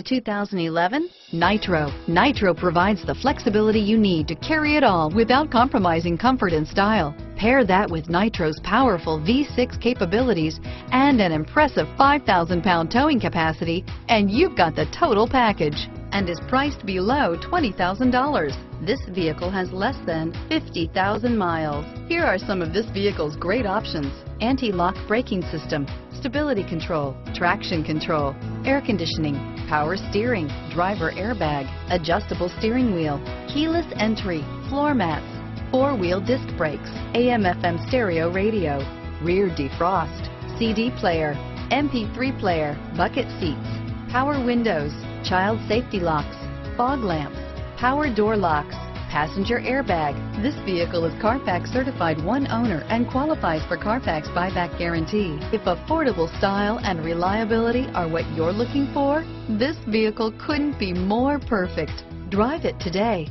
The 2011 Nitro. Nitro provides the flexibility you need to carry it all without compromising comfort and style. Pair that with Nitro's powerful V6 capabilities and an impressive 5,000-pound towing capacity, and you've got the total package, and is priced below $20,000. This vehicle has less than 50,000 miles. Here are some of this vehicle's great options: anti-lock braking system, stability control, traction control, air conditioning, power steering, driver airbag, adjustable steering wheel, keyless entry, floor mats, four-wheel disc brakes, AM/FM stereo radio, rear defrost, CD player, MP3 player, bucket seats, power windows, child safety locks, fog lamps, power door locks, passenger airbag. This vehicle is Carfax certified one owner and qualifies for Carfax buyback guarantee. If affordable style and reliability are what you're looking for, this vehicle couldn't be more perfect. Drive it today.